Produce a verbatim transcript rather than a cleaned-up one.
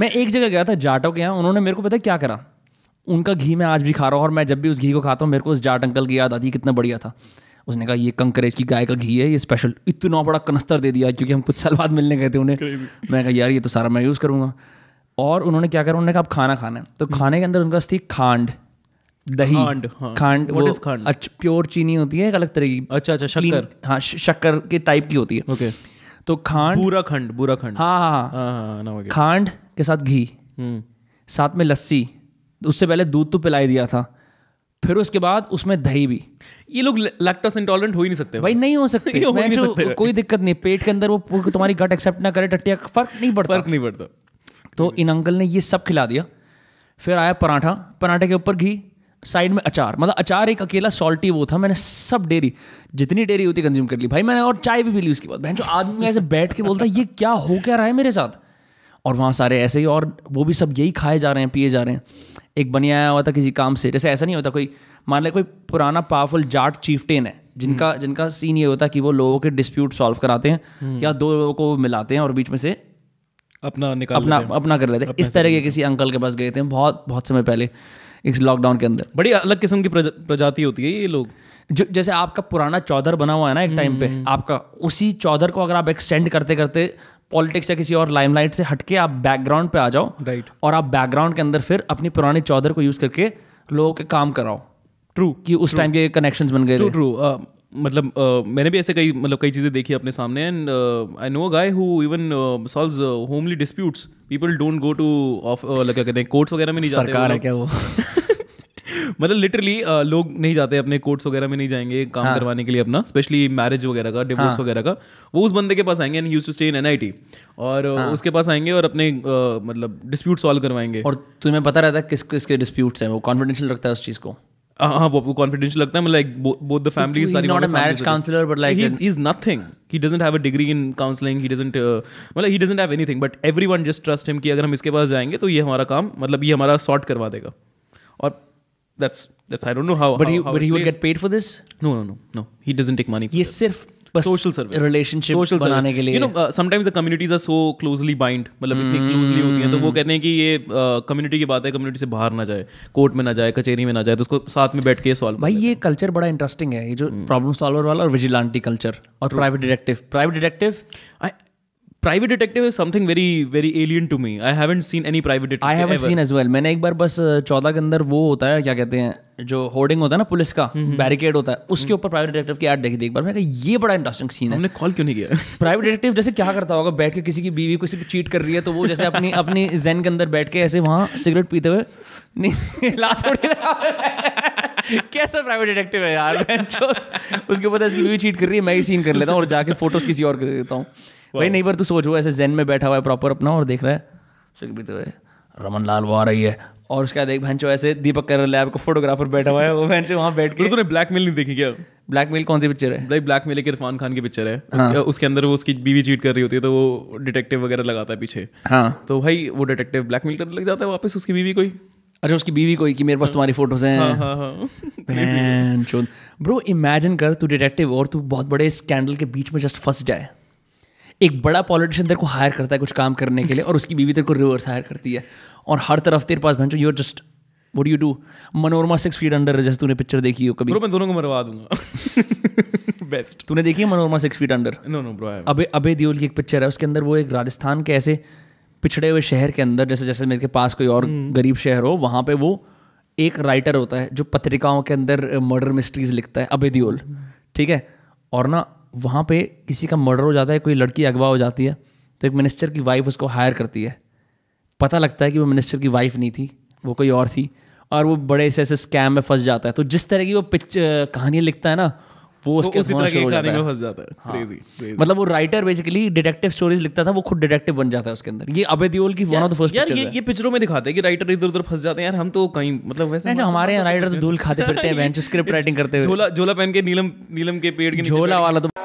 मैं एक जगह गया था जाटों के यहाँ, उन्होंने मेरे को पता क्या करा, उनका घी मैं आज भी खा रहा हूँ और मैं जब भी उस घी को खाता हूँ मेरे को उस जाट अंकल की याद आती है, कितना बढ़िया था। उसने कहा ये कंकरेज की गाय का घी है, ये स्पेशल, इतना बड़ा कनस्तर दे दिया क्योंकि हम कुछ साल बाद मिलने गए थे उन्हें। मैं कहा यार ये तो सारा मैं यूज़ करूँगा। और उन्होंने क्या करा, उन्होंने कहा आप खाना खाना है, तो खाने के अंदर उनके पास थी खांड, दही, खांड, हाँ। खांड वो खांड? प्योर चीनी होती है, एक अलग तरह की, अच्छा अच्छा शक्कर, हाँ शक्कर के टाइप की होती है। ओके, तो खांड, बूरा खंड, बूरा खंड, हाँ हाँ हाँ, खांड के साथ घी, साथ में लस्सी, उससे पहले दूध तो पिलाई दिया था, फिर उसके बाद उसमें दही भी। ये लोग लैक्टोस इंटॉलरेंट हो ही नहीं सकते भाई, नहीं हो सकते, हो नहीं सकते, कोई दिक्कत नहीं, पेट के अंदर वो तुम्हारी गट एक्सेप्ट ना करे, टट्टिया, फर्क नहीं पड़ता, फर्क नहीं पड़ता। तो इन अंकल ने ये सब खिला दिया। फिर आया पराठा, पराठे के ऊपर घी, साइड में अचार, मतलब अचार एक अकेला सॉल्टी वो था। मैंने सब डेरी, जितनी डेरी होती कंज्यूम कर ली भाई मैंने, और चाय भी पी ली उसके बाद। बहन जो आदमी ऐसे बैठ के बोलता है ये क्या हो क्या रहा है मेरे साथ, और वहाँ सारे ऐसे ही, और वो भी सब यही खाए जा रहे हैं, पिए जा रहे हैं। एक बनिया आया हुआ था किसी काम से, जैसे ऐसा नहीं होता कोई, मान लिया कोई पुराना पावरफुल जाट चीफटेन है जिनका जिनका सीन ये होता है कि वो लोगों के डिस्प्यूट सॉल्व कराते हैं या दो लोगों को मिलाते हैं और बीच में से अपना निकाल अपना अपना कर लेते हैं। इस तरह के किसी अंकल के पास गए थे बहुत बहुत समय पहले, इस लॉकडाउन के अंदर। बड़ी अलग किस्म की प्रजाति होती है ये लोग, जो जैसे आपका पुराना चौधर बना हुआ है ना एक टाइम पे, आपका उसी चौधर को अगर आप एक्सटेंड करते करते पॉलिटिक्स या किसी और लाइमलाइट से हटके आप बैकग्राउंड पे आ जाओ, राइट, और आप बैकग्राउंड के अंदर फिर अपनी पुरानी चौधर को यूज़ करके लोगों के काम कराओ। ट्रू कि उस टाइम के कनेक्शंस बन गए। ट्रू ट्रू मतलब uh, मैंने भी ऐसे कई मतलब कई चीज़ें देखी अपने सामने। And I know a guy who even solves homely disputes. People don't go to ऑफ लग क्या कहते हैं कोर्ट्स वगैरह में नहीं जाते, सरकार है क्या वो मतलब लिटरली uh, लोग नहीं जाते अपने कोर्ट्स वगैरह में, नहीं जाएंगे काम हाँ. करवाने के लिए अपना, स्पेशली मैरिज वगैरह का, डिवोर्स हाँ. वगैरह का। वो उस बंदे के पास आएंगे and used to stay in NIT और हाँ. उसके पास आएंगे और अपने uh, मतलब डिस्प्यूट सॉल्व करवाएंगे। और तुम्हें पता रहता है किस किसके डिस्प्यूट्स हैं, वो कॉन्फिडेंशियल रखता है उस चीज़ को। हाँ वो आपको कॉन्फिडेंशियल लगता है, मतलब like both the family is not a marriage counsellor but like he is nothing, he doesn't have a degree in counselling, he doesn't मतलब he doesn't have anything, but everyone just trust him कि अगर हम इसके पास जाएंगे तो ये हमारा काम मतलब ये हमारा सॉर्ट करवा देगा। और that's that's I don't know how but how, he, how but he would get paid for this. No no no no he doesn't take money for this. Yes, sirf social service, relationship बनाने के लिए, you know uh, sometimes the communities are so closely bind, मतलब इतनी closely होती हैं तो वो कहते हैं कि ये community की बात है, community से बाहर ना जाए, कोर्ट में ना जाए, कचहरी में ना जाए, तो उसको साथ में बैठ के सॉल्व। भाई ये कल्चर बड़ा इंटरेस्टिंग है, ये जो प्रॉब्लम सॉल्वर वाला और विजिलेंटी कल्चर और private detective. Private detective private detective is something very very alien to me. I haven't seen any private detective, I haven't seen as well. मैंने एक बार बस चौदह के अंदर वो होता है क्या कहते हैं जो होर्डिंग होता है ना पुलिस का, बैरिकेड होता है, उसके ऊपर प्राइवेट डिटेक्टिव की ऐड देखी थी एक बार। मैंने कहा ये बड़ा इंटरेस्टिंग सीन है, हमने कॉल क्यों नहीं किया। प्राइवेट डिटेक्टिव जैसे क्या करता होगा, बैठ के किसी की बीवी किसी पर चीट कर रही है तो वो जैसे अपनी अपनी जैन के अंदर बैठ के ऐसे वहाँ सिगरेट पीते हुए कैसा प्राइवेट डिटेक्टिव है यार, उसके ऊपर इसकी बीवी चीट कर रही है, मैं ही सीन कर लेता हूँ और जाके फोटोज किसी और को दे देता हूँ। Wow. भाई नहीं पर तू सोच वो ऐसे जेन में बैठा हुआ है प्रॉपर अपना और देख रहा है सिगरेट पीते हुए, रमन लाल वो आ रही है और उसका देख भैंचो ऐसे दीपक कर लैब का फोटोग्राफर बैठा हुआ है वो भैंचो वहाँ बैठ के। तूने ब्लैकमेल नहीं देखी क्या? ब्लैकमेल कौन सी पिक्चर है? भाई ब्लैकमेल एक इरफान खान की पिक्चर है हाँ. उसके, उसके अंदर वो उसकी बीवी चीट कर रही होती है तो वो डिटेक्टिव वगैरह लगाता है पीछे हाँ. तो भाई वो डिटेक्टिव ब्लैकमेल करने लग जाता है वापस उसकी बीवी को ही। अच्छा उसकी बीवी को ही कि मेरे पास तुम्हारी फोटोज हैं। ब्रो इमेजिन कर तू डिटेक्टिव और तू बहुत बड़े स्कैंडल के बीच में जस्ट फंस जाए, एक बड़ा पॉलिटिशियन तेरे को हायर करता है कुछ काम करने के लिए और उसकी बीवी तेरे को रिवर्स हायर करती है और हर तरफ तेरे पास भैंचो you're just what do you do. Manorama six feet under जैसे तूने पिक्चर देखी हो कभी? ब्रो मैं दोनों को मरवा दूंगा बेस्ट। तूने देखी है Manorama six feet under? No no bro. Abhay Abhay Deol की एक पिक्चर है, उसके अंदर वो एक राजस्थान के ऐसे पिछड़े हुए शहर के अंदर जैसे जैसे मेरे के पास कोई और गरीब शहर हो, वहाँ पे वो एक राइटर होता है जो पत्रिकाओं के अंदर मर्डर मिस्ट्रीज लिखता है, अबे देओल, ठीक है। और ना वहाँ पे किसी का मर्डर हो जाता है, कोई लड़की अगवा हो जाती है तो एक मिनिस्टर की वाइफ उसको हायर करती है, पता लगता है कि वो मिनिस्टर की वाइफ नहीं थी, वो कोई और थी, और वो बड़े ऐसे ऐसे स्कैम में फंस जाता है। तो जिस तरह की वो पिच कहानियाँ लिखता है ना वो उसके उसी तरह की कहानी में फंस जाता है। Crazy, crazy. मतलब वो राइटर बेसिकली डिटेक्टिव स्टोरीज लिखता था, वो खुद डिटेक्टिव बन जाता है उसके अंदर। ये अबे देओल की one of the first pictures है। ये पिक्चरों में दिखाते हैं कि राइटर इधर उधर फंस जाते हैं यार, हम तो कहीं मतलब वैसे नहीं, हमारे यहाँ राइटर तो धूल खाते फिरते हैं स्क्रिप्ट राइटिंग करते हुए, झोला झोला पहन के नीलम नीलम के पेड़ के झोला वाला। तो